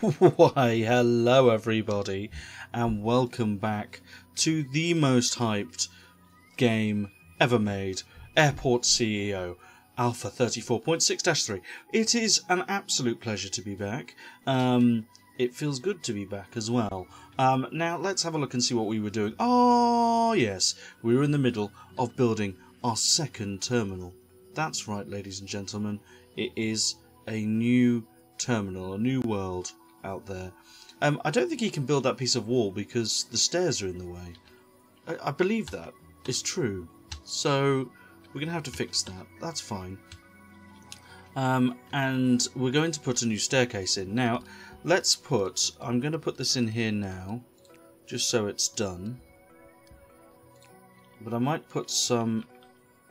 Why, hello everybody, and welcome back to the most hyped game ever made, Airport CEO, Alpha 34.6-3. It is an absolute pleasure to be back. It feels good to be back as well. Now, let's have a look and see what we were doing. Oh, yes, we were in the middle of building our second terminal. That's right, ladies and gentlemen, it is a new terminal, a new world out there. I don't think he can build that piece of wall because the stairs are in the way. I believe that. It's true. So, we're going to have to fix that. That's fine. And we're going to put a new staircase in. Now, I'm going to put this in here now, just so it's done. But I might put some...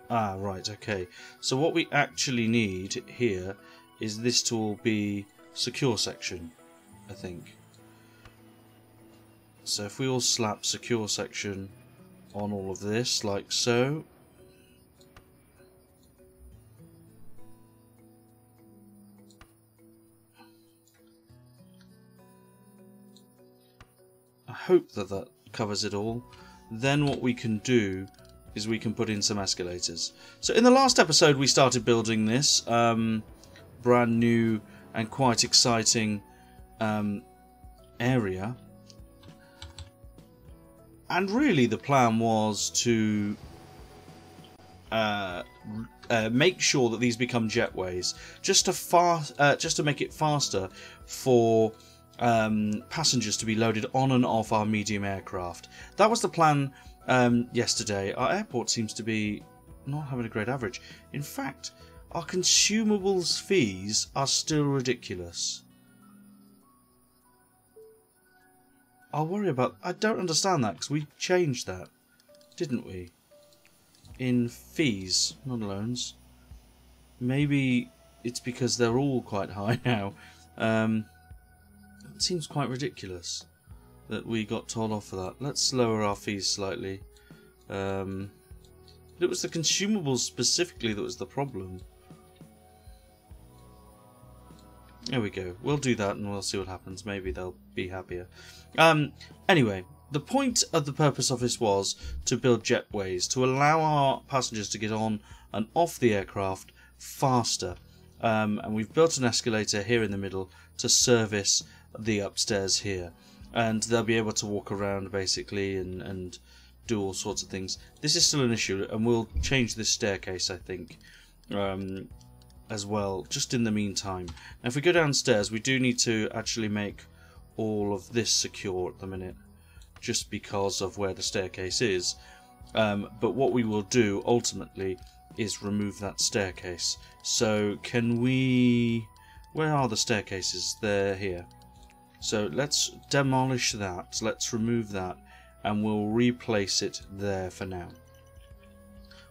Ah, right, okay. So what we actually need here is this to all be Secure Section, I think. So if we all slap Secure Section on all of this, like so. I hope that that covers it all. Then what we can do is we can put in some escalators. So in the last episode we started building this brand new and quite exciting area, and really the plan was to make sure that these become jetways, just to make it faster for passengers to be loaded on and off our medium aircraft. That was the plan. Yesterday, our airport seems to be not having a great average. In fact, our consumables fees are still ridiculous. I'll worry about... I don't understand that, because we changed that, didn't we? In fees, not loans. Maybe it's because they're all quite high now. It seems quite ridiculous that we got told off for that. Let's lower our fees slightly. It was the consumables specifically that was the problem. There we go. We'll do that and we'll see what happens. Maybe they'll be happier. Anyway, the point of the purpose of this was to build jetways, to allow our passengers to get on and off the aircraft faster. And we've built an escalator here in the middle to service the upstairs here. And they'll be able to walk around basically and do all sorts of things. This is still an issue, and we'll change this staircase, I think, as well, just in the meantime. Now, if we go downstairs, we do need to actually make all of this secure at the minute, just because of where the staircase is. But what we will do ultimately is remove that staircase. So can we... Where are the staircases? They're here. So let's demolish that, let's remove that, and we'll replace it there for now.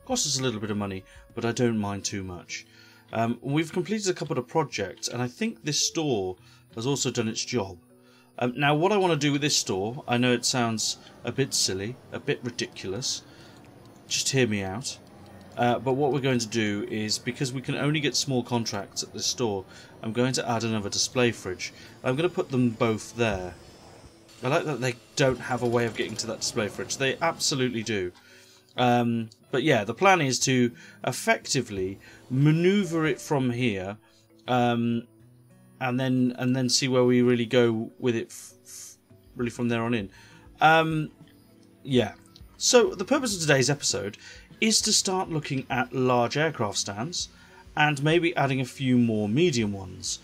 Costs us a little bit of money, but I don't mind too much. We've completed a couple of projects, and I think this store has also done its job. Now, what I want to do with this store, I know it sounds a bit silly, a bit ridiculous, just hear me out. But what we're going to do is, because we can only get small contracts at this store, I'm going to add another display fridge. I'm going to put them both there. I like that they don't have a way of getting to that display fridge. They absolutely do. But yeah, the plan is to effectively maneuver it from here, and then see where we really go with it, really from there on in. Yeah. So the purpose of today's episode is to start looking at large aircraft stands and maybe adding a few more medium ones,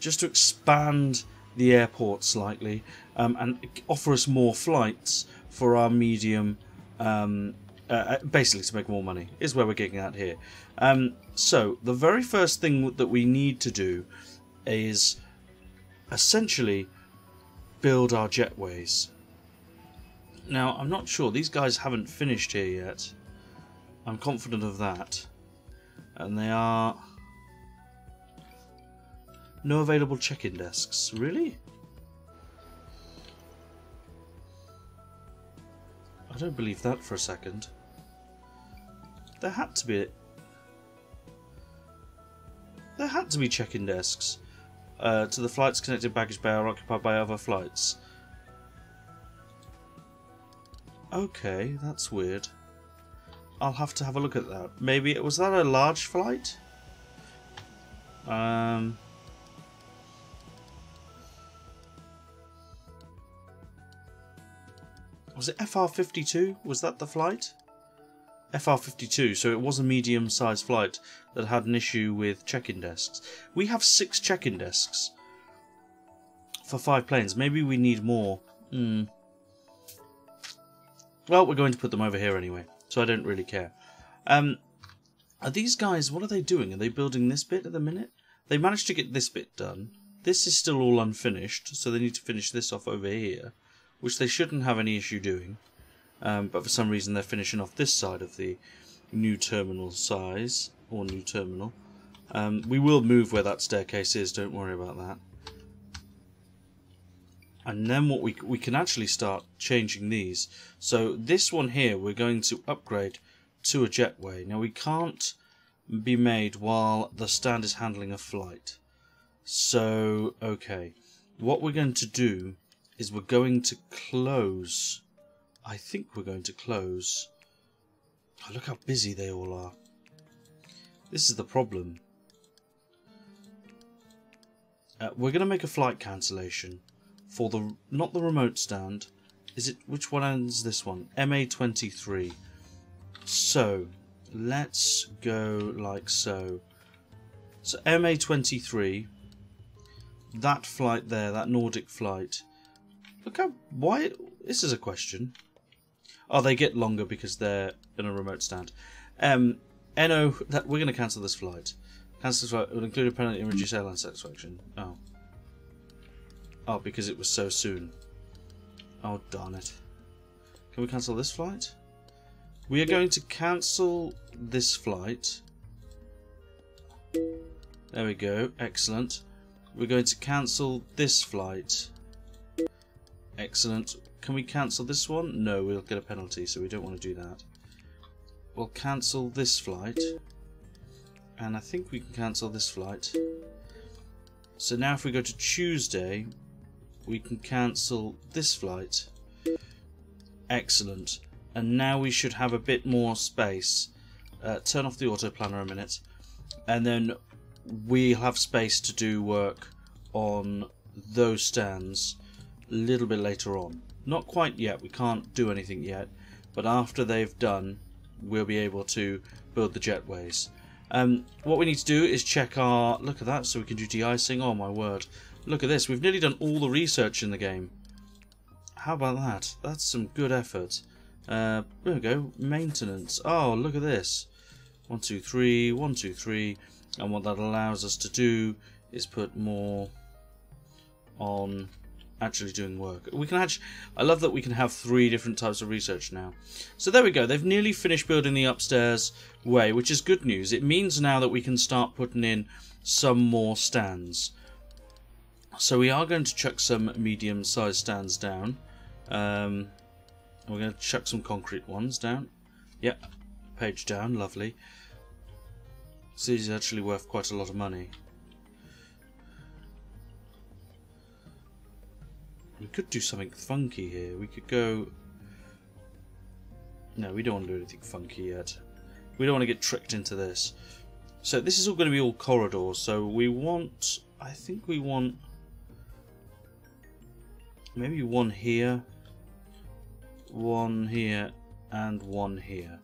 just to expand the airport slightly, and offer us more flights for our medium, basically to make more money, is where we're getting at here. So the very first thing that we need to do is essentially build our jetways. Now, I'm not sure, these guys haven't finished here yet. I'm confident of that. And they are... No available check-in desks. Really? I don't believe that for a second. There had to be... There had to be check-in desks. to the flight's connected baggage bay are occupied by other flights. Okay, that's weird. I'll have to have a look at that. Maybe, was that a large flight? Was it FR-52? Was that the flight? FR-52, so it was a medium-sized flight that had an issue with check-in desks. We have 6 check-in desks for 5 planes. Maybe we need more. Well, we're going to put them over here anyway, so I don't really care. Are these guys, what are they doing? Are they building this bit at the minute? They managed to get this bit done. This is still all unfinished, so they need to finish this off over here, which they shouldn't have any issue doing. But for some reason they're finishing off this side of the new terminal size, or new terminal. We will move where that staircase is, don't worry about that. And then what we can actually start changing these. So this one here we're going to upgrade to a jetway. Now we can't be made while the stand is handling a flight. So, okay. What we're going to do is we're going to close... I think we're going to close. Oh, look how busy they all are. This is the problem. We're going to make a flight cancellation for the not the remote stand. Is it which one ends this one? MA23. So let's go like so. So MA23. That flight there, that Nordic flight. Look how why this is a question. Oh, they get longer because they're in a remote stand. No, that we're going to cancel this flight. Cancel this flight will include a penalty and reduce airline satisfaction. Oh. Oh, because it was so soon. Oh, darn it. Can we cancel this flight? We are going to cancel this flight. There we go. Excellent. We're going to cancel this flight. Excellent. Can we cancel this one? No, we'll get a penalty, so we don't want to do that. We'll cancel this flight. And I think we can cancel this flight. So now if we go to Tuesday, we can cancel this flight. Excellent. And now we should have a bit more space. Turn off the auto planner a minute. And then we'll have space to do work on those stands a little bit later on. Not quite yet, we can't do anything yet, but after they've done we'll be able to build the jetways. What we need to do is check our... look at that, so we can do de-icing. Oh my word, look at this, we've nearly done all the research in the game. How about that? That's some good effort. There we go, maintenance. Oh, look at this. 1, 2, 3, 1, 2, 3, and what that allows us to do is put more on actually doing work. We can actually, I love that we can have 3 different types of research now. So there we go, they've nearly finished building the upstairs way, which is good news. It means now that we can start putting in some more stands. So we are going to chuck some medium-sized stands down. We're going to chuck some concrete ones down. Yep, page down, lovely. So these are actually worth quite a lot of money. We could do something funky here. We could go... no, we don't want to do anything funky yet. We don't want to get tricked into this. So this is all going to be all corridors. So we want... I think we want... maybe one here, and one here.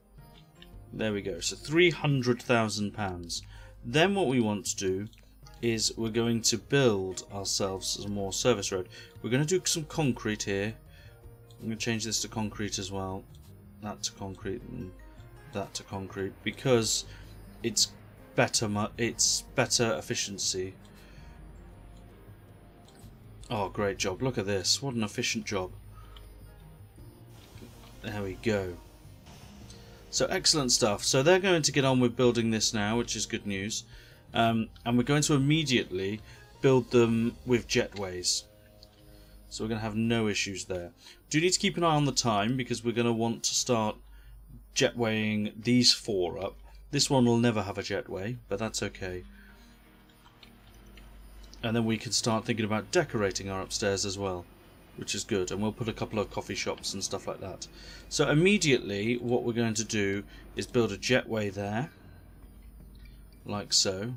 There we go. So £300,000. Then what we want to do is we're going to build ourselves some more service road. We're going to do some concrete here. I'm going to change this to concrete as well. That to concrete and that to concrete because it's better. It's better efficiency. Oh, great job! Look at this. What an efficient job. There we go. So excellent stuff. So they're going to get on with building this now, which is good news. And we're going to immediately build them with jetways, so we're going to have no issues there. Do need to keep an eye on the time because we're going to want to start jetwaying these 4 up. This one will never have a jetway, but that's okay. And then we can start thinking about decorating our upstairs as well, which is good. And we'll put a couple of coffee shops and stuff like that. So immediately what we're going to do is build a jetway there, like so.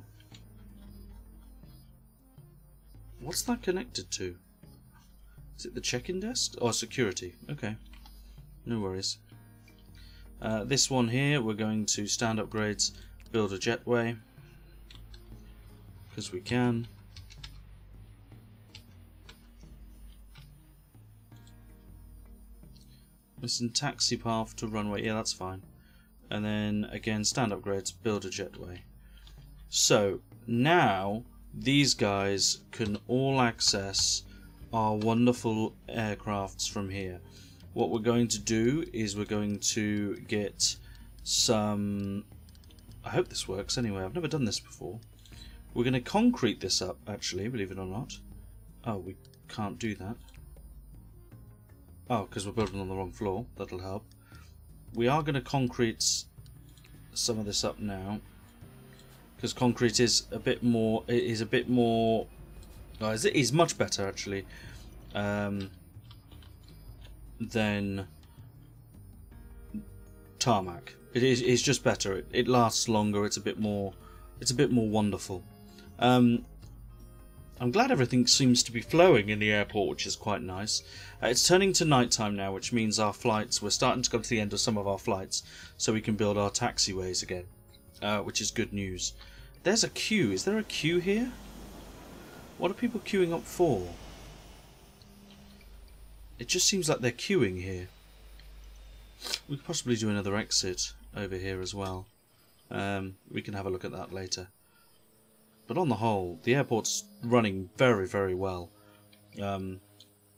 What's that connected to? Is it the check-in desk? Oh, security. Okay, no worries. This one here, we're going to stand upgrades, build a jetway, because we can. Missing taxi path to runway, yeah, that's fine. And then again, stand upgrades, build a jetway. So now these guys can all access our wonderful aircrafts from here. What we're going to do is we're going to get some, I hope this works anyway, I've never done this before. We're going to concrete this up, actually, believe it or not. Oh, we can't do that. Oh, because we're building on the wrong floor. That'll help. We are going to concrete some of this up now, because concrete is a bit more. It is a bit more. Guys, it is much better actually than tarmac. It is. It's just better. It lasts longer. It's a bit more. It's a bit more wonderful. I'm glad everything seems to be flowing in the airport, which is quite nice. It's turning to night time now, which means our flights, we're starting to come to the end of some of our flights, so we can build our taxiways again, which is good news. There's a queue. Is there a queue here? What are people queuing up for? It just seems like they're queuing here. We could possibly do another exit over here as well. We can have a look at that later. But on the whole, the airport's running very, very well.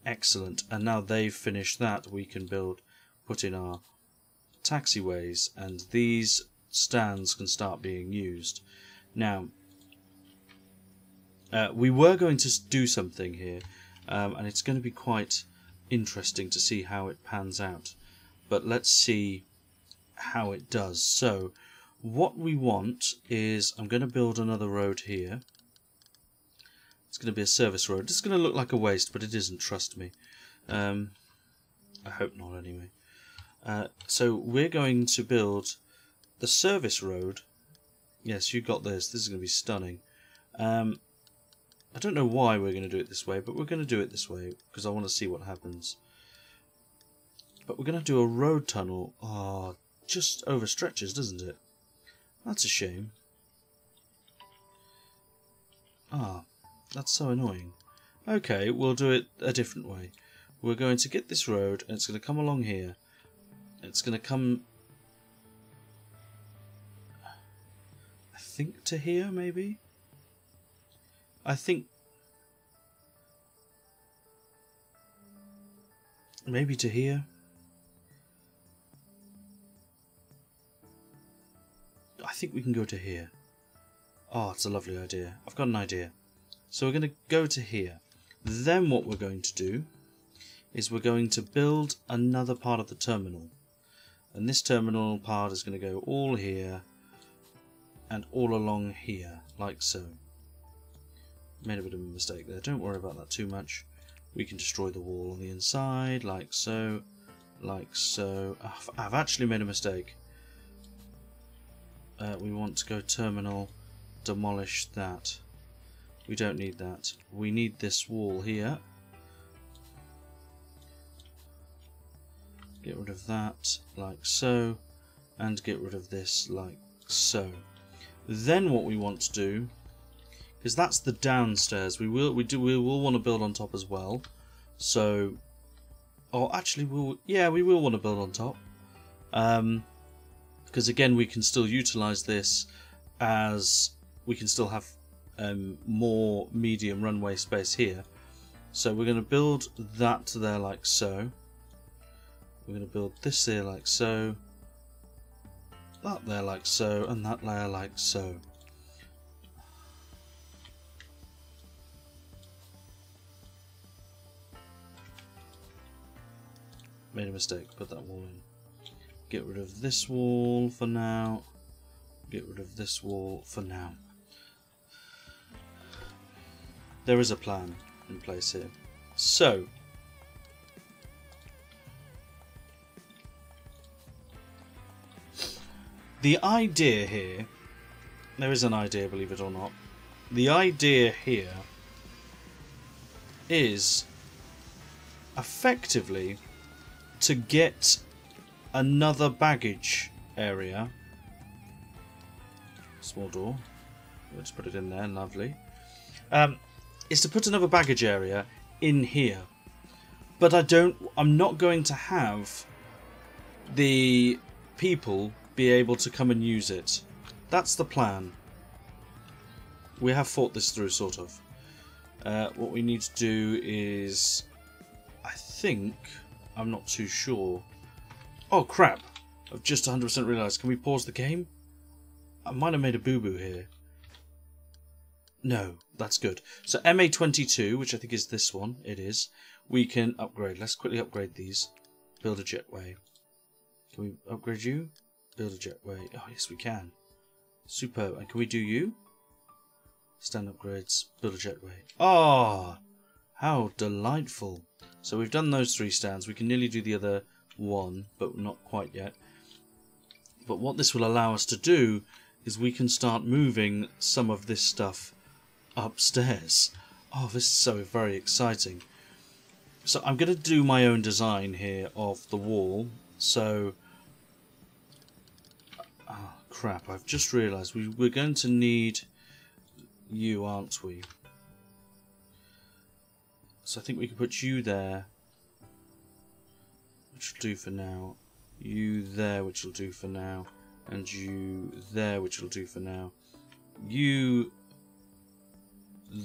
Excellent. And now they've finished that, we can put in our taxiways, and these stands can start being used. Now, we were going to do something here, and it's going to be quite interesting to see how it pans out. But let's see how it does. So what we want is, I'm going to build another road here. It's going to be a service road. It's going to look like a waste, but it isn't, trust me. I hope not anyway. So we're going to build the service road. Yes, you got this. This is going to be stunning. I don't know why we're going to do it this way, but we're going to do it this way because I want to see what happens. But we're going to do a road tunnel. Oh, just overstretches, doesn't it? That's a shame. Ah, that's so annoying. Okay, we'll do it a different way. We're going to get this road, and it's going to come along here. It's going to come, I think, to here, maybe? I think maybe to here. I think we can go to here. Oh, it's a lovely idea. I've got an idea. So we're going to go to here. Then what we're going to do is we're going to build another part of the terminal. And this terminal part is going to go all here and all along here, like so. Made a bit of a mistake there. Don't worry about that too much. We can destroy the wall on the inside, like so, like so. I've actually made a mistake. We want to go terminal, demolish that. We don't need that. We need this wall here. Get rid of that, like so, and get rid of this, like so. Then what we want to do, because that's the downstairs, we will want to build on top as well. So, oh, actually, we will want to build on top. Because again, we can still utilise this as we can still have more medium runway space here. So we're going to build that there like so. We're going to build this here like so. That there like so, and that layer like so. Made a mistake, put that wall in. Get rid of this wall for now. Get rid of this wall for now. there is a plan in place here. So, the idea here, there is an idea, believe it or not, the idea here is effectively to get another baggage area. Small door. Let's put it in there. Lovely. Is to put another baggage area in here, but I'm not going to have the people be able to come and use it. That's the plan. We have thought this through, sort of. What we need to do is, I think, I'm not too sure. Oh crap! I've just 100% realised. Can we pause the game? I might have made a boo-boo here. No, that's good. So MA22, which I think is this one, it is. We can upgrade. Let's quickly upgrade these. Build a jetway. Can we upgrade you? Build a jetway. Oh yes, we can. Superb. And can we do you? Stand upgrades. Build a jetway. Ah, how delightful. So we've done those three stands. We can nearly do the other one, but not quite yet. But what this will allow us to do is we can start moving some of this stuff upstairs. Oh, this is so very exciting. So I'm going to do my own design here of the wall. So, oh, crap, I've just realised we're going to need you, aren't we? So I think we can put you there, which will do for now, you there, which will do for now, and you there, which will do for now, you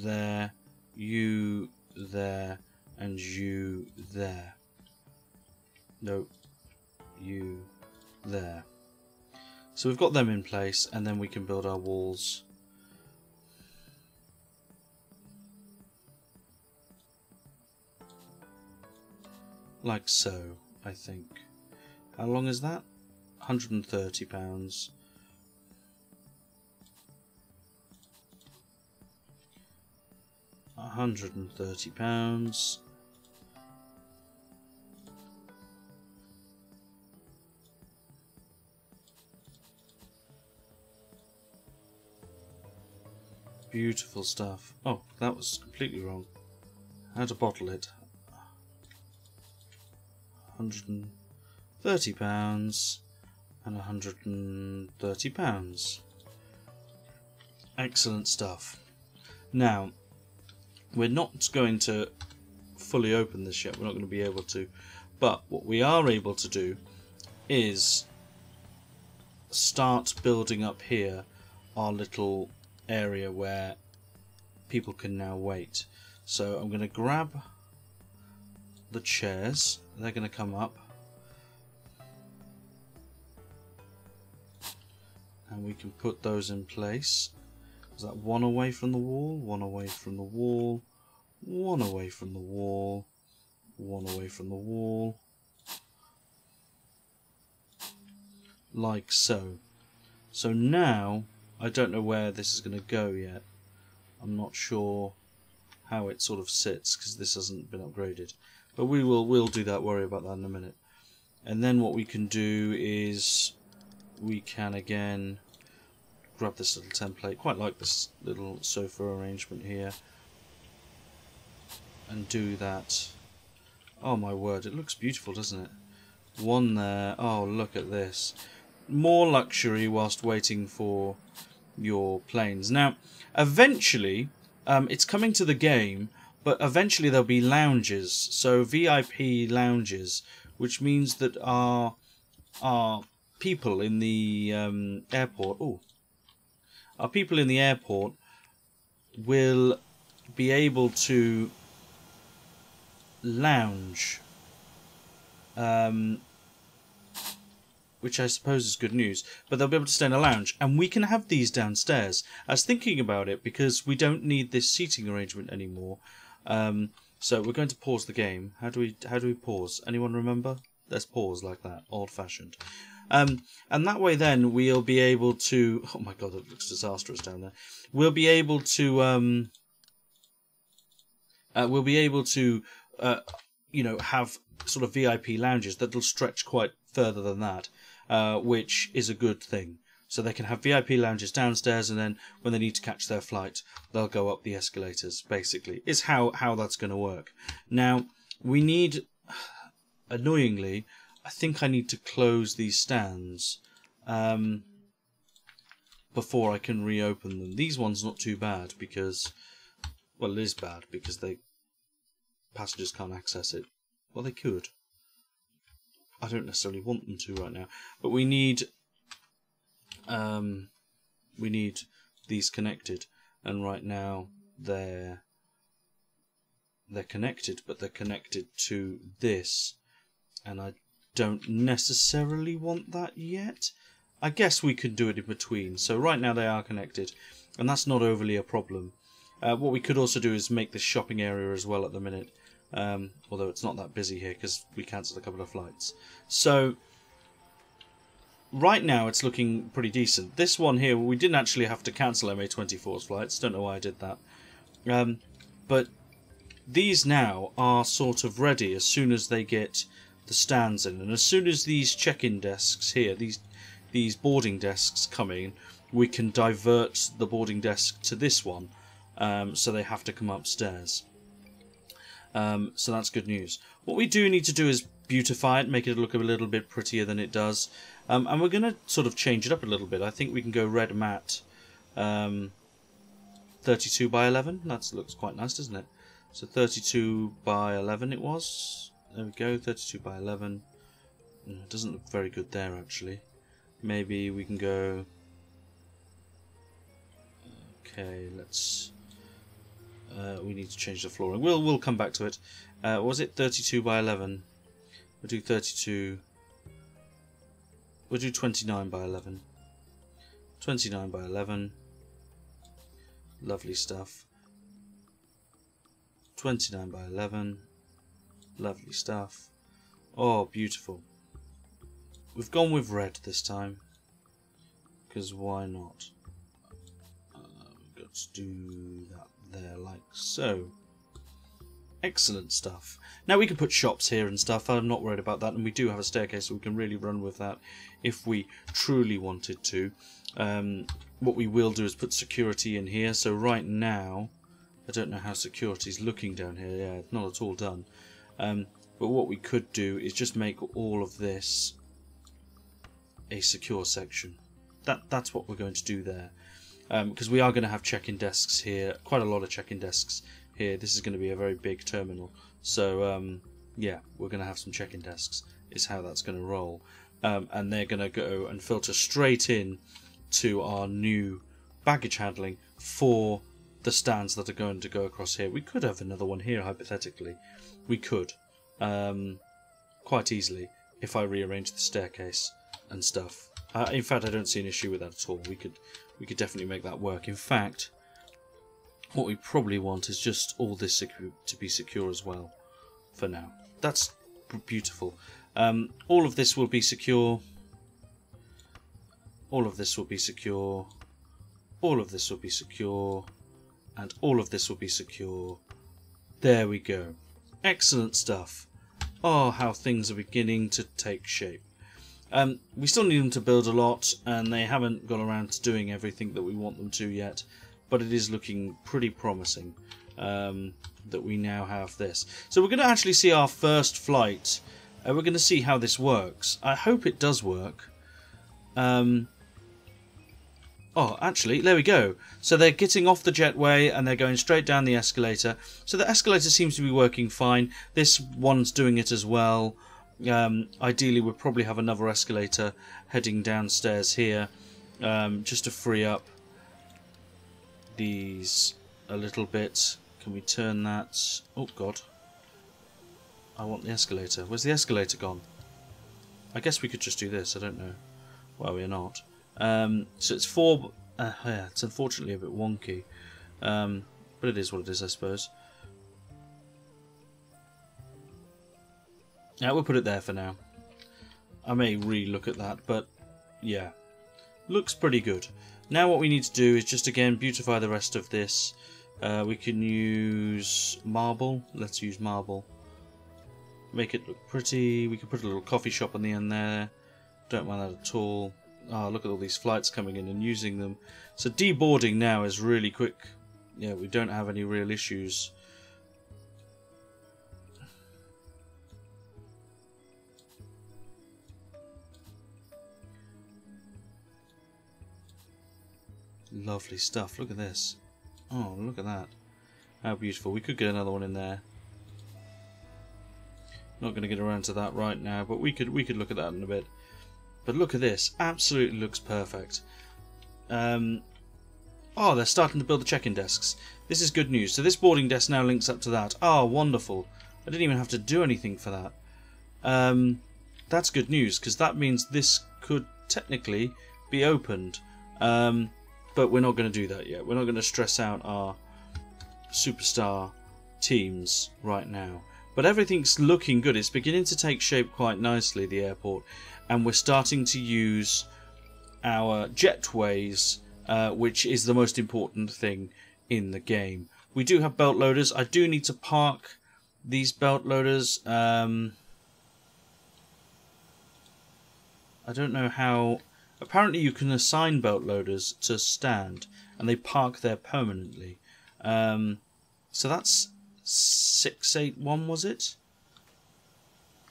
there, you there, and you there. No, you there. So we've got them in place, and then we can build our walls. Like so, I think. How long is that? £130. £130. Beautiful stuff. Oh, that was completely wrong. How to bottle it. £130 and £130. Excellent stuff. Now, we're not going to fully open this yet, we're not going to be able to, but what we are able to do is start building up here our little area where people can now wait. So I'm going to grab the chairs, they're going to come up. And we can put those in place. Is that one away from the wall? One away from the wall. One away from the wall. One away from the wall. Like so. So now, I don't know where this is going to go yet. I'm not sure how it sort of sits because this hasn't been upgraded. But we'll do that, worry about that in a minute. And then what we can do is we can again grab this little template. Quite like this little sofa arrangement here. And do that. Oh my word, it looks beautiful, doesn't it? One there. Oh, look at this. More luxury whilst waiting for your planes. Now, eventually, it's coming to the game, but eventually there'll be lounges, so VIP lounges, which means that our people in the airport, our people in the airport will be able to lounge, which I suppose is good news, but they'll be able to stay in a lounge, and we can have these downstairs. I was thinking about it because we don't need this seating arrangement anymore. So we're going to pause the game. How do we pause? Anyone remember? Let's pause like that, old-fashioned. And that way then we'll be able to... Oh my god, that looks disastrous down there. We'll be able to we'll be able to, you know, have sort of VIP lounges that'll stretch quite further than that, which is a good thing. So they can have VIP lounges downstairs, and then when they need to catch their flight, they'll go up the escalators, basically, is how that's going to work. Now, we need, annoyingly, I think I need to close these stands before I can reopen them. These ones not too bad because, well, it is bad because they passengers can't access it. Well, they could. I don't necessarily want them to right now, but we need these connected, and right now they're connected, but they're connected to this, and I don't necessarily want that yet. I guess we could do it in between. So right now they are connected, and that's not overly a problem. What we could also do is make the shopping area as well at the minute, although it's not that busy here because we cancelled a couple of flights. So right now it's looking pretty decent. This one here, we didn't actually have to cancel MA24's flights. Don't know why I did that. But these now are sort of ready as soon as they get the stands in, and as soon as these check-in desks here, these boarding desks come in, we can divert the boarding desk to this one, so they have to come upstairs. So that's good news. What we do need to do is beautify it, make it look a little bit prettier than it does, and we're going to sort of change it up a little bit. I think we can go red matte 32 by 11. That looks quite nice, doesn't it? So 32 by 11 it was. There we go, 32 by 11. It doesn't look very good there, actually. Maybe we can go... Okay, let's... we need to change the flooring. We'll come back to it. Was it 32 by 11? We'll do 32... We'll do 29 by 11. 29 by 11. Lovely stuff. 29 by 11. Lovely stuff. Oh, beautiful. We've gone with red this time, because why not? We've got to do that there, like so. Excellent stuff. Now we can put shops here and stuff. I'm not worried about that, and we do have a staircase, so we can really run with that if we truly wanted to. What we will do is put security in here. So right now, I don't know how security's looking down here. Yeah, it's not at all done. But what we could do is just make all of this a secure section. That's what we're going to do there, because we are going to have check-in desks here, quite a lot of check-in desks here. This is going to be a very big terminal, so yeah, we're going to have some check-in desks is how that's going to roll, and they're going to go and filter straight in to our new baggage handling for the stands that are going to go across here. We could have another one here, hypothetically. We could, quite easily, if I rearrange the staircase and stuff. In fact, I don't see an issue with that at all. We could definitely make that work. In fact, what we probably want is just all this to be secure as well, for now. That's beautiful. All of this will be secure. All of this will be secure. All of this will be secure. And all of this will be secure. There we go. Excellent stuff. Oh, how things are beginning to take shape. We still need them to build a lot, and they haven't got around to doing everything that we want them to yet, but it is looking pretty promising that we now have this. So we're going to actually see our first flight. We're going to see how this works. I hope it does work. Oh, actually, there we go. So they're getting off the jetway and they're going straight down the escalator. So the escalator seems to be working fine. This one's doing it as well. Ideally, we'll probably have another escalator heading downstairs here, just to free up these a little bit. Can we turn that? Oh, God. I want the escalator. Where's the escalator gone? I guess we could just do this. I don't know. Well, we're not. So it's four. Yeah, it's unfortunately a bit wonky, but it is what it is, I suppose. Yeah, we'll put it there for now. I may re-look at that, but yeah, looks pretty good. Now what we need to do is just again beautify the rest of this, We can use marble. Let's use marble. Make it look pretty. We can put a little coffee shop on the end there. Don't mind that at all. Oh, look at all these flights coming in and using them. So deboarding now is really quick. Yeah, we don't have any real issues. Lovely stuff. Look at this. Oh, look at that. How beautiful. We could get another one in there. Not going to get around to that right now, but we could look at that in a bit. But look at this. Absolutely looks perfect. Oh, they're starting to build the check-in desks. This is good news. So this boarding desk now links up to that. Oh, wonderful. I didn't even have to do anything for that. That's good news, because that means this could technically be opened. But we're not going to do that yet. We're not going to stress out our superstar teams right now. But everything's looking good. It's beginning to take shape quite nicely, the airport. And we're starting to use our jetways, which is the most important thing in the game. We do have belt loaders. I do need to park these belt loaders. I don't know how... Apparently you can assign belt loaders to stand and they park there permanently. So that's 681, was it?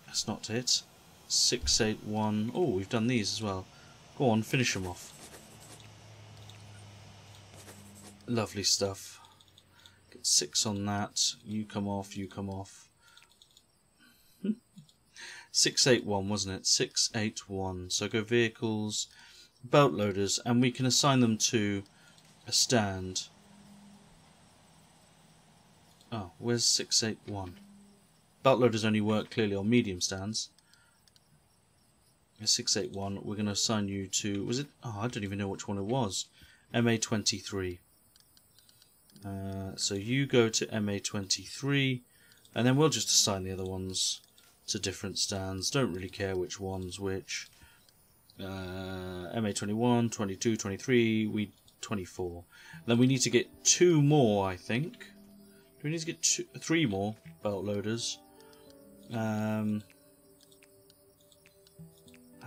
That's not it. 681. Oh, we've done these as well. Go on, finish them off. Lovely stuff. Get 6 on that. You come off, you come off. 681, wasn't it? 681. So go vehicles, belt loaders, and we can assign them to a stand. Oh, where's 681? Belt loaders only work clearly on medium stands. 681, we're going to assign you to... Was it... Oh, I don't even know which one it was. MA23. So you go to MA23, and then we'll just assign the other ones to different stands. Don't really care which one's which. MA21, 22, 23, 24. Then we need to get 2 more, I think. Do we need to get 3 more belt loaders? How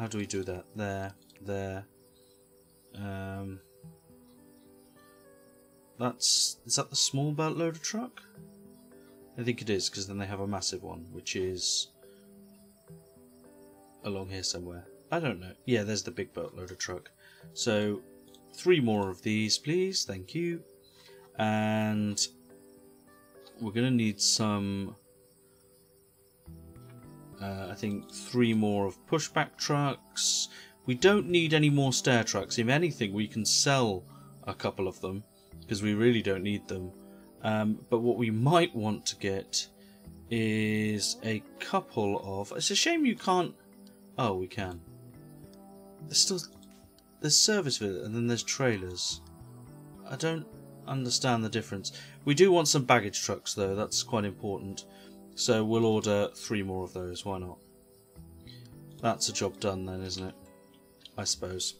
do we do that? There, there. Is that the small belt loader truck? I think it is, because then they have a massive one, which is along here somewhere. I don't know. Yeah, there's the big boat loader truck. So 3 more of these, please. Thank you. And we're going to need some... I think 3 more of pushback trucks. We don't need any more stair trucks. If anything, we can sell a couple of them, because we really don't need them. But what we might want to get is a couple of... It's a shame you can't... Oh, we can. There's still... There's service with it, and then there's trailers. I don't understand the difference. We do want some baggage trucks, though. That's quite important. So we'll order 3 more of those. Why not? That's a job done, then, isn't it? I suppose.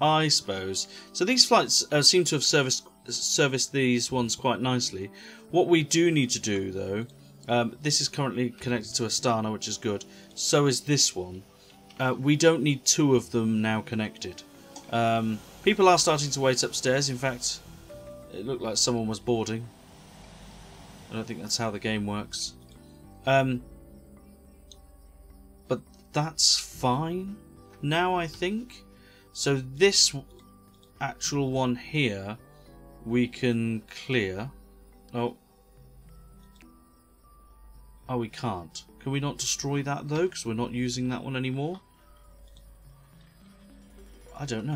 I suppose. So these flights seem to have serviced these ones quite nicely. What we do need to do, though, this is currently connected to Astana, which is good. So is this one. We don't need 2 of them now connected. People are starting to wait upstairs. In fact, it looked like someone was boarding. I don't think that's how the game works. But that's fine now, I think. So this actual one here we can clear. Oh, we can't. Can we not destroy that, though? Because we're not using that one anymore. I don't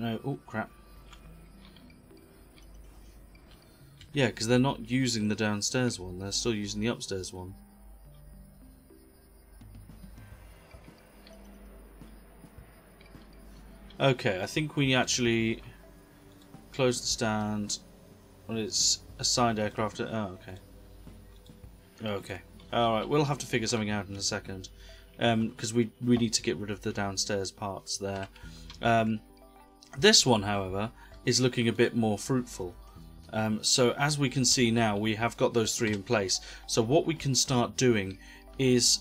know. Oh, crap. Yeah, because they're not using the downstairs one. They're still using the upstairs one. Okay, I think we actually close the stand on its assigned aircraft. Oh, okay. Okay. Alright, we'll have to figure something out in a second. Because we need to get rid of the downstairs parts there. This one, however, is looking a bit more fruitful. So as we can see now, we have got those three in place. So what we can start doing is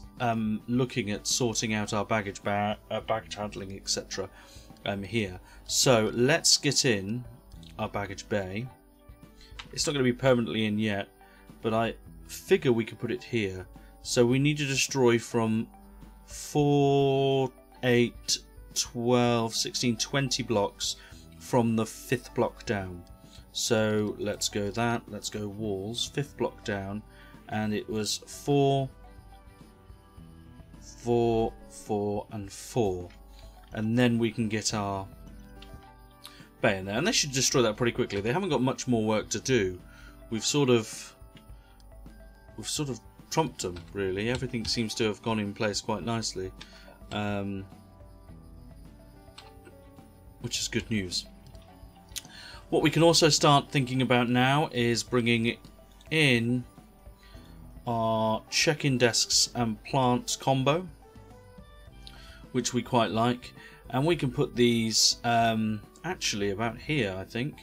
looking at sorting out our baggage, baggage handling, etc. Here. So let's get in our baggage bay. It's not going to be permanently in yet, but I figure we could put it here. So we need to destroy from 4, 8, 12, 16, 20 blocks from the 5th block down. So let's go that, let's go walls, 5th block down, and it was 4, 4, 4 and 4. And then we can get our bay in there, and they should destroy that pretty quickly. They haven't got much more work to do. We've sort of trumped them, really. Everything seems to have gone in place quite nicely, which is good news. What we can also start thinking about now is bringing in our check-in desks and plants combo, which we quite like, and we can put these actually about here, I think.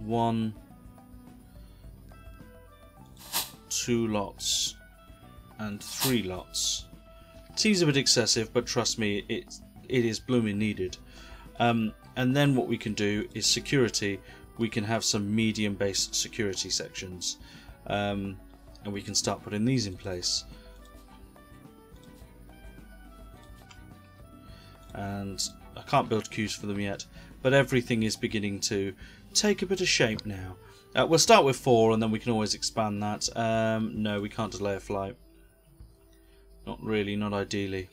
1, 2 lots and 3 lots. Seems a bit excessive, but trust me, it is blooming needed. And then what we can do is security. We can have some medium-based security sections, and we can start putting these in place. And I can't build queues for them yet, but everything is beginning to take a bit of shape now. We'll start with 4, and then we can always expand that. No, we can't delay a flight. Not really, not ideally.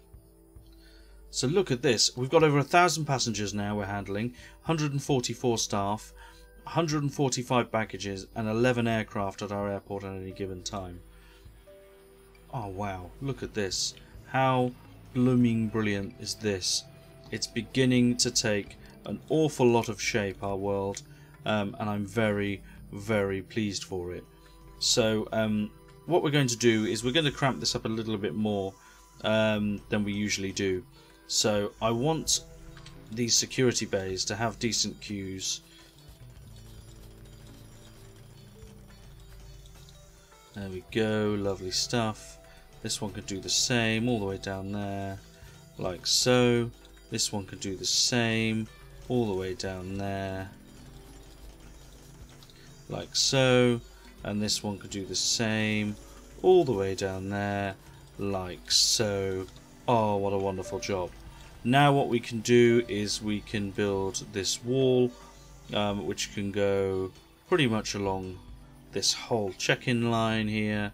So look at this. We've got over 1,000 passengers now we're handling, 144 staff, 145 baggages, and 11 aircraft at our airport at any given time. Oh, wow. Look at this. How blooming brilliant is this? It's beginning to take an awful lot of shape, our world, and I'm very, very pleased for it. So what we're going to do is we're going to cramp this up a little bit more than we usually do. So I want these security bays to have decent queues. There we go, lovely stuff. This one could do the same all the way down there, like so. This one could do the same all the way down there, like so. And this one could do the same all the way down there, like so. Oh, what a wonderful job. Now what we can do is we can build this wall, which can go pretty much along this whole check-in line here,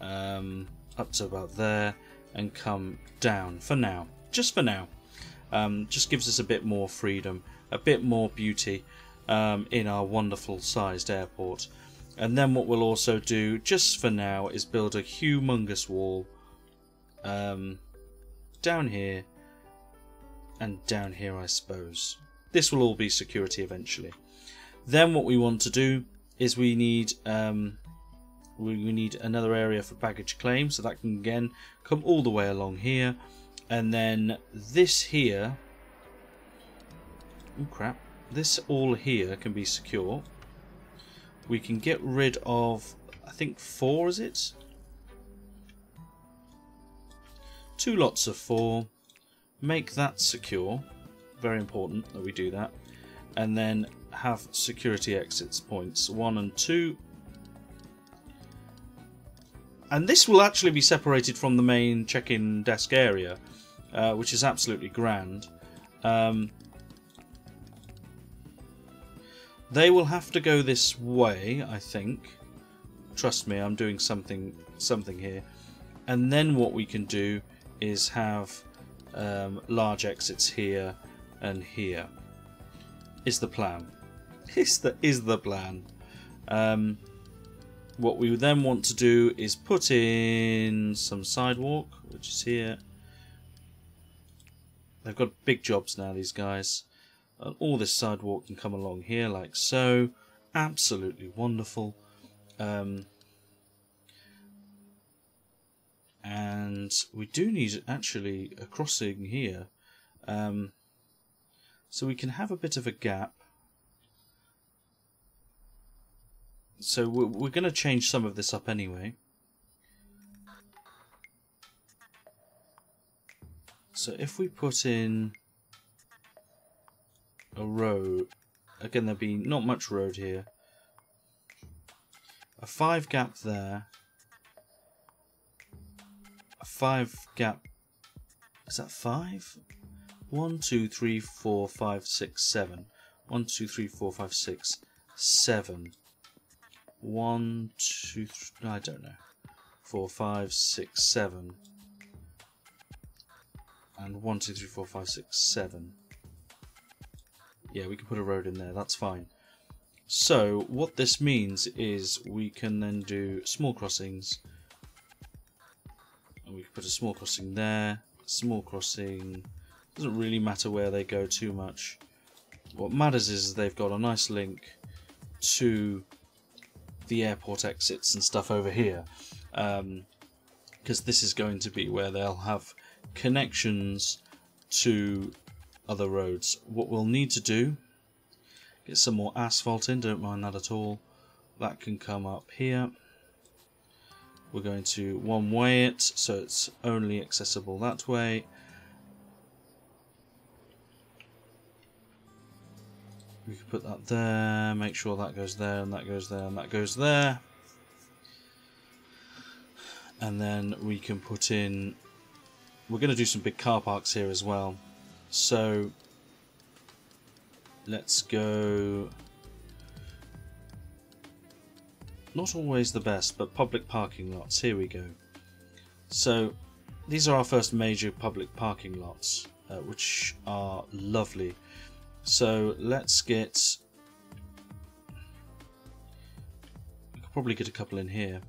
up to about there, and come down for now. Just for now. Just gives us a bit more freedom, a bit more beauty in our wonderful sized airport. And then what we'll also do, just for now, is build a humongous wall down here and down here, I suppose. This will all be security eventually. Then what we want to do is we need another area for baggage claim, so that can again come all the way along here. And then this here, oh crap, this all here can be secure. We can get rid of, I think 4, is it? 2 lots of 4, make that secure. Very important that we do that. And then have security exits points, 1 and 2. And this will actually be separated from the main check-in desk area, which is absolutely grand. They will have to go this way, I think. Trust me, I'm doing something here. And then what we can do is have large exits here and here. Is the plan. Is the plan. What we then want to do is put in some sidewalk, which is here. They've got big jobs now, these guys. And all this sidewalk can come along here like so. Absolutely wonderful. And we do need actually a crossing here. So we can have a bit of a gap. So we're going to change some of this up anyway. So if we put in a row, again there'll be not much road here, a 5 gap there, a 5 gap, is that 5? 1, 2, 3, 4, 5, 6, 7. 1, 2, 3, 4, 5, 6, 7. 1, 2, 3, I don't know. 4, 5, 6, 7. And 1, 2, 3, 4, 5, 6, 7. Yeah, we can put a road in there, that's fine. So, what this means is we can then do small crossings. And we can put a small crossing there, small crossing. Doesn't really matter where they go too much. What matters is they've got a nice link to the airport exits and stuff over here. Because this is going to be where they'll have connections to other roads. What we'll need to do, get some more asphalt in, don't mind that at all. That can come up here. We're going to one-way it, so it's only accessible that way. We can put that there, make sure that goes there, and that goes there, and that goes there. And then we can put in... We're going to do some big car parks here as well. So, let's go... Not always the best, but public parking lots. Here we go. So, these are our first major public parking lots, which are lovely. So let's get, we could probably get a couple in here.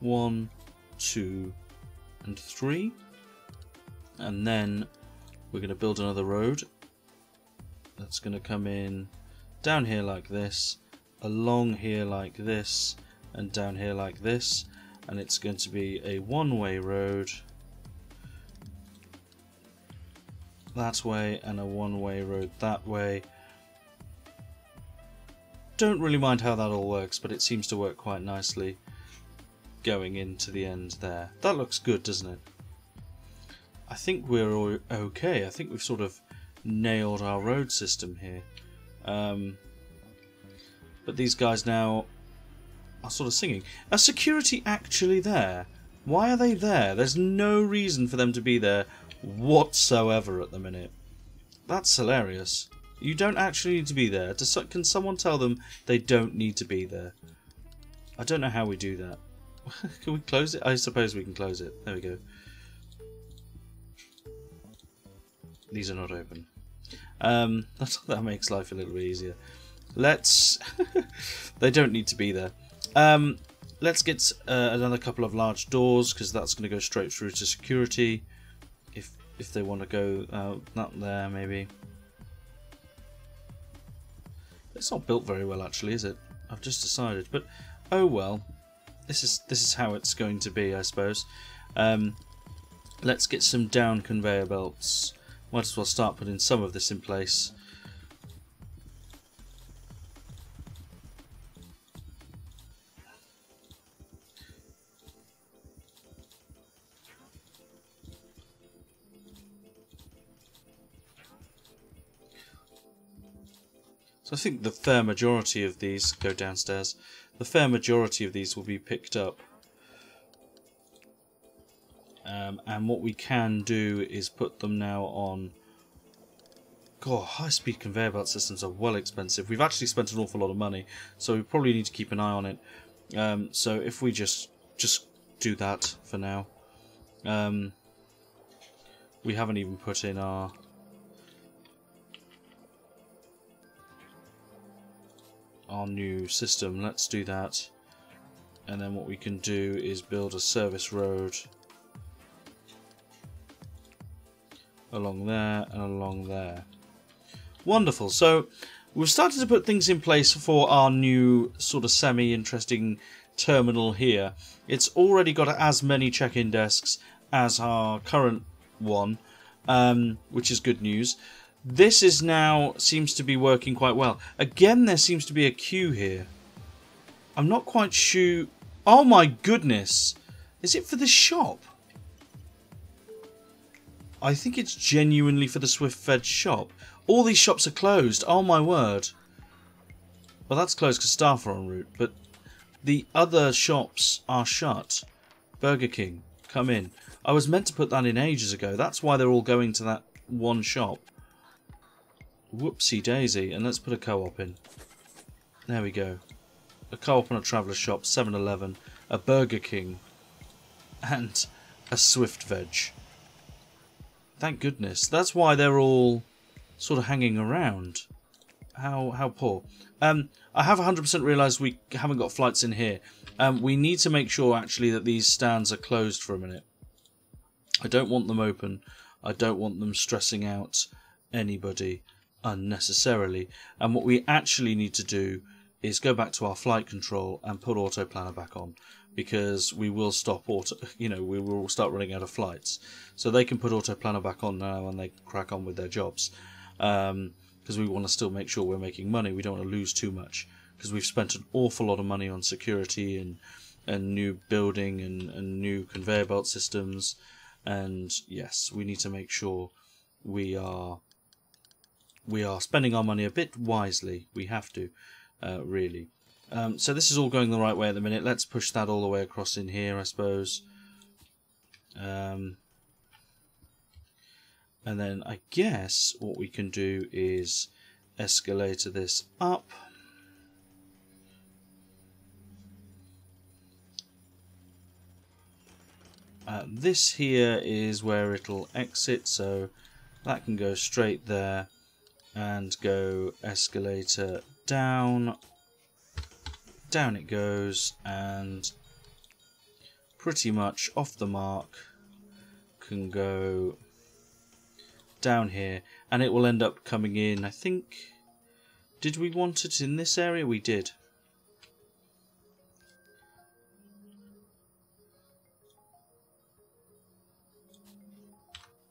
One, two, and three. And then we're going to build another road. That's going to come in down here like this, along here like this, and down here like this. And it's going to be a one-way road that way and a one-way road that way. Don't really mind how that all works, but it seems to work quite nicely going into the end there. That looks good, doesn't it? I think we're all okay. I think we've sort of nailed our road system here. But these guys now... are sort of singing. Are security actually there? Why are they there? There's no reason for them to be there whatsoever at the minute. That's hilarious. You don't actually need to be there. Can someone tell them they don't need to be there? I don't know how we do that. Can we close it? I suppose we can close it. There we go. These are not open. That makes life a little bit easier. Let's... They don't need to be there. Let's get another couple of large doors, because that's going to go straight through to security if they want to go that there maybe. It's not built very well actually, is it? I've just decided, but oh well. This is how it's going to be, I suppose. Let's get some down conveyor belts. Might as well start putting some of this in place. So I think the fair majority of these go downstairs. The fair majority of these will be picked up. And what we can do is put them now on... God, high-speed conveyor belt systems are well expensive. We've actually spent an awful lot of money, so we probably need to keep an eye on it. So if we just do that for now. We haven't even put in our... our new system. Let's do that, and then what we can do is build a service road along there and along there. Wonderful. So we've started to put things in place for our new sort of semi-interesting terminal here. It's already got as many check-in desks as our current one, which is good news. This is now, seems to be working quite well. Again, there seems to be a queue here. I'm not quite sure. Oh my goodness. Is it for the shop? I think it's genuinely for the Swift Fed shop. All these shops are closed. Oh my word. Well, that's closed because staff are en route, but the other shops are shut. Burger King, come in. I was meant to put that in ages ago. That's why they're all going to that one shop. Whoopsie daisy. And let's put a Co-op in. There we go. A Co-op and a Traveller shop, 7-Eleven, a Burger King, and a Swift Veg. Thank goodness. That's why they're all sort of hanging around. How poor. I have 100% realised we haven't got flights in here. We need to make sure actually that these stands are closed for a minute. I don't want them open. I don't want them stressing out anybody unnecessarily. And what we actually need to do is go back to our flight control and put auto planner back on, because we will stop auto, you know, we will start running out of flights. So they can put auto planner back on now and they can crack on with their jobs, because we want to still make sure we're making money. We don't want to lose too much, because we've spent an awful lot of money on security and new building and new conveyor belt systems. And yes, we need to make sure we are spending our money a bit wisely. We have to. Really. So this is all going the right way at the minute. Let's push that all the way across in here, I suppose. And then I guess what we can do is escalator this up. This here is where it'll exit, so that can go straight there and go escalator down it goes, and pretty much off the mark can go down here, and it will end up coming in, I think. Did we want it in this area? We did.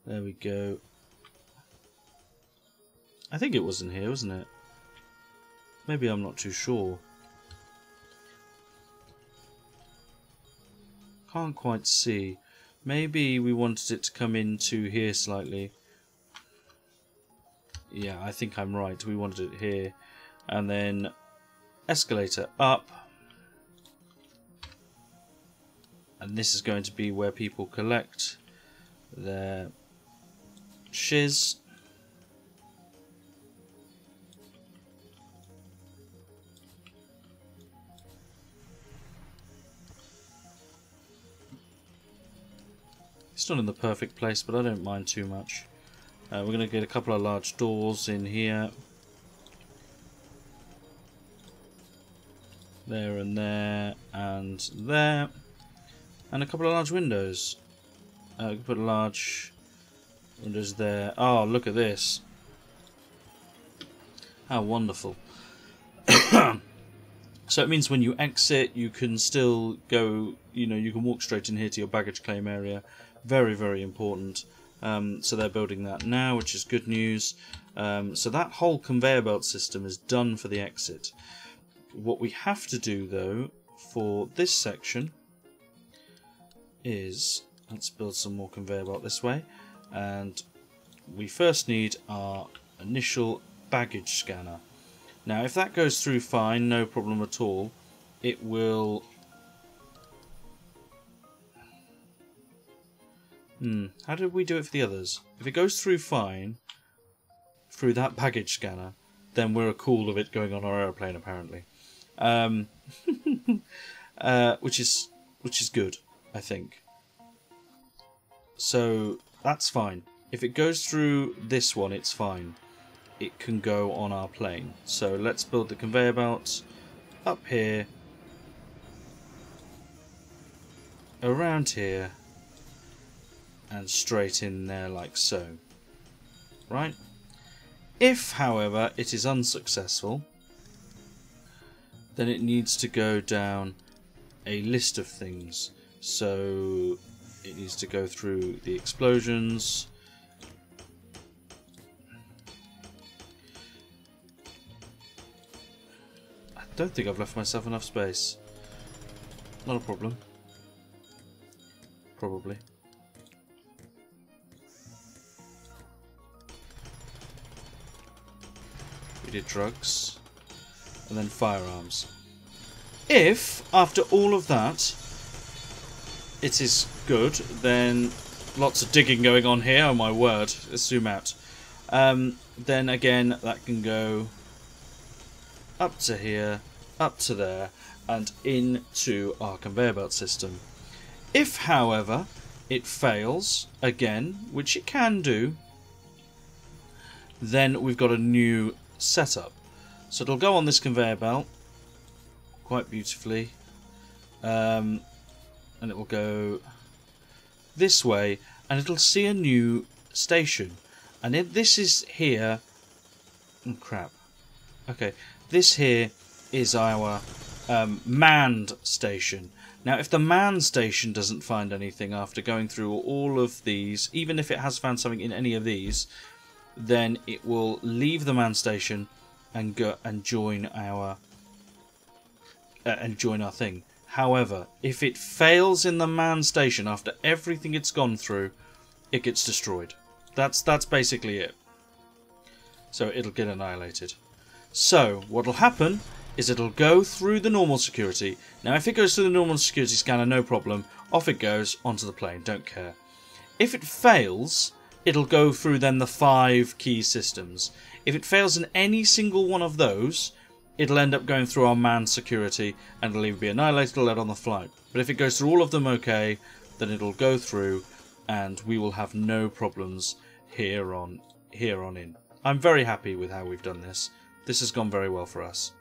There we go. I think it was in here, wasn't it? Maybe I'm not too sure. Can't quite see. Maybe we wanted it to come into here slightly. Yeah, I think I'm right. We wanted it here. And then escalator up. And this is going to be where people collect their shiz. It's not in the perfect place, but I don't mind too much. We're going to get a couple of large doors in here. There and there and there. And a couple of large windows. We can put large windows there. Oh, look at this. How wonderful. So it means when you exit, you can still go, you know, you can walk straight in here to your baggage claim area. Very, very important. So they're building that now, which is good news. So that whole conveyor belt system is done for the exit. What we have to do, though, for this section is, let's build some more conveyor belt this way. And we first need our initial baggage scanner. Now, if that goes through fine, no problem at all, it will... how did we do it for the others? If it goes through fine, through that baggage scanner, then we're a cool of it going on our aeroplane, apparently. Which is good, I think. So, that's fine. If it goes through this one, it's fine. It can go on our plane. So let's build the conveyor belt up here, around here, and straight in there like so. Right? If, however, it is unsuccessful, then it needs to go down a list of things. So it needs to go through the explosions. I don't think I've left myself enough space. Not a problem. Probably. We did drugs. And then firearms. If, after all of that, it is good, then lots of digging going on here. Oh my word. Let's zoom out. Then again, that can go up to here, up to there, and into our conveyor belt system. If, however, it fails again, which it can do, then we've got a new setup. So it'll go on this conveyor belt quite beautifully, and it will go this way, and it'll see a new station. And if this is here, oh crap. Okay, this here is our manned station. Now, if the manned station doesn't find anything after going through all of these, even if it has found something in any of these, then it will leave the manned station and go and join our thing. However, if it fails in the manned station after everything it's gone through, it gets destroyed. That's basically it. So it'll get annihilated. So what'll happen is it'll go through the normal security. Now, if it goes through the normal security scanner, no problem. Off it goes, onto the plane, don't care. If it fails, it'll go through then the 5 key systems. If it fails in any single one of those, it'll end up going through our manned security, and it'll either be annihilated or let on the flight. But if it goes through all of them okay, then it'll go through, and we will have no problems here on in. I'm very happy with how we've done this. This has gone very well for us.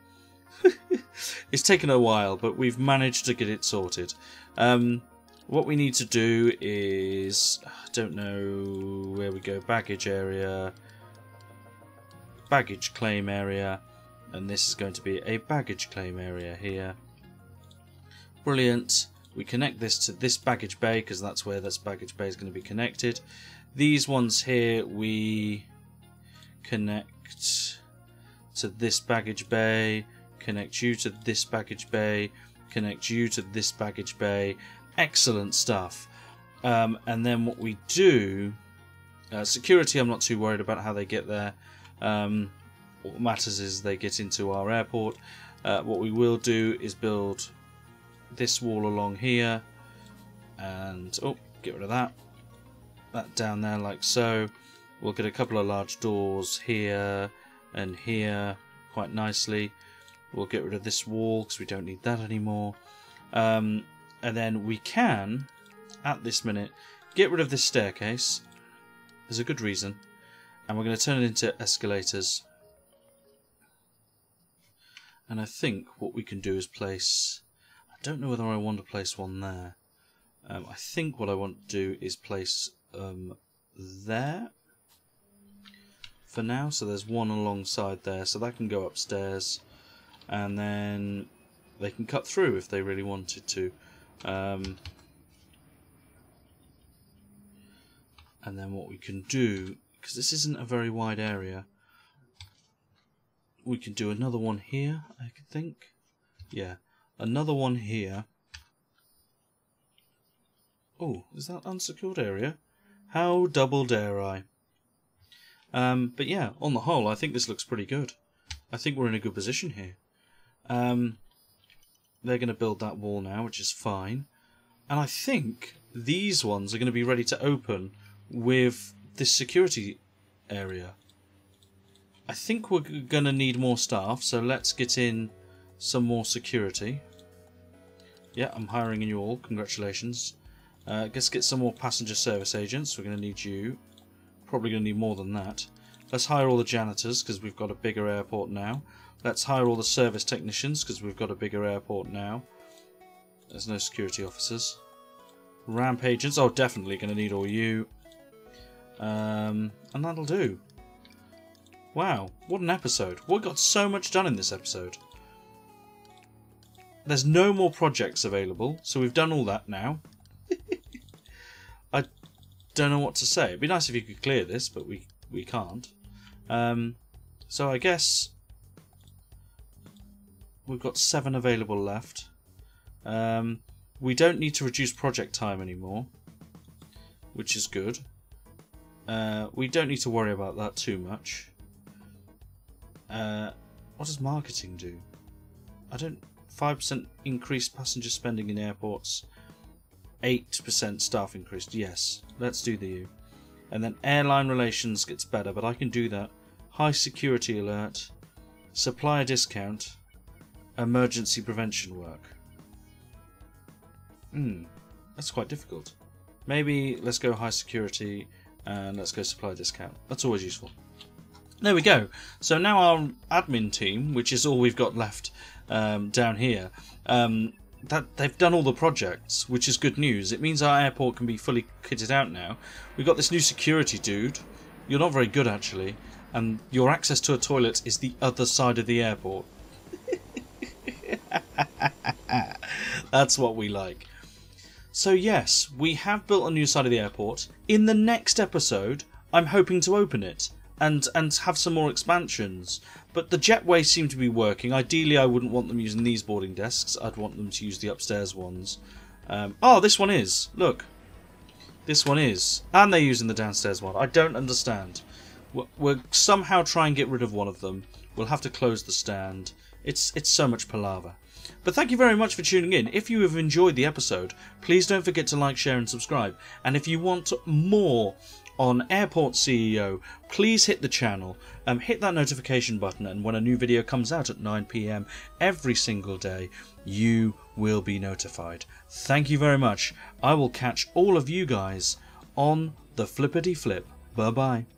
It's taken a while, but we've managed to get it sorted. What we need to do is, I don't know where we go, baggage area, baggage claim area, and this is going to be a baggage claim area here. Brilliant. We connect this to this baggage bay, because that's where this baggage bay is going to be connected. These ones here we connect to this baggage bay. Connect you to this baggage bay, connect you to this baggage bay. Excellent stuff. And then what we do, security I'm not too worried about how they get there. What matters is they get into our airport. What we will do is build this wall along here, and oh, get rid of that down there like so. We'll get a couple of large doors here and here quite nicely. We'll get rid of this wall because we don't need that anymore. And then we can, at this minute, get rid of this staircase. There's a good reason. And we're going to turn it into escalators. And I think what we can do is place... I don't know whether I want to place one there. I think what I want to do is place there for now. So there's one alongside there. So that can go upstairs. And then they can cut through if they really wanted to. And then what we can do, because this isn't a very wide area, we can do another one here, I think. Yeah, another one here. Oh, is that unsecured area? How double dare I? But yeah, on the whole, I think this looks pretty good. I think we're in a good position here. They're going to build that wall now, which is fine. And I think these ones are going to be ready to open with this security area. I think we're going to need more staff, so let's get in some more security. Yeah, I'm hiring you all. Congratulations. Let's get some more passenger service agents. We're going to need you. Probably going to need more than that. Let's hire all the janitors, because we've got a bigger airport now. Let's hire all the service technicians, because we've got a bigger airport now. There's no security officers. Ramp agents, oh, definitely going to need all you. And that'll do. Wow, what an episode. We got so much done in this episode. There's no more projects available, so we've done all that now. I don't know what to say. It'd be nice if you could clear this, but we can't. So I guess we've got 7 available left. We don't need to reduce project time anymore, which is good. We don't need to worry about that too much. What does marketing do? I don't... 5% increased passenger spending in airports. 8% staff increased. Yes, let's do the U. And then airline relations gets better, but I can do that. High security alert. Supplier discount. Emergency prevention work. That's quite difficult. Maybe let's go high security and let's go supply discount. That's always useful. There we go. So now our admin team, which is all we've got left down here, that they've done all the projects, which is good news. It means our airport can be fully kitted out now. We've got this new security dude. You're not very good, actually. And your access to a toilet is the other side of the airport. That's what we like. So yes, we have built a new side of the airport. In the next episode, I'm hoping to open it and have some more expansions. But the jetway seem to be working. Ideally, I wouldn't want them using these boarding desks. I'd want them to use the upstairs ones. Oh, this one is. Look. This one is. And they're using the downstairs one. I don't understand. We'll somehow try and get rid of one of them. We'll have to close the stand. It's so much palaver. But thank you very much for tuning in. If you have enjoyed the episode, please don't forget to like, share and subscribe. And if you want more on Airport CEO, please hit the channel, hit that notification button, and when a new video comes out at 9 PM every single day, you will be notified. Thank you very much. I will catch all of you guys on the flippity flip. Bye-bye.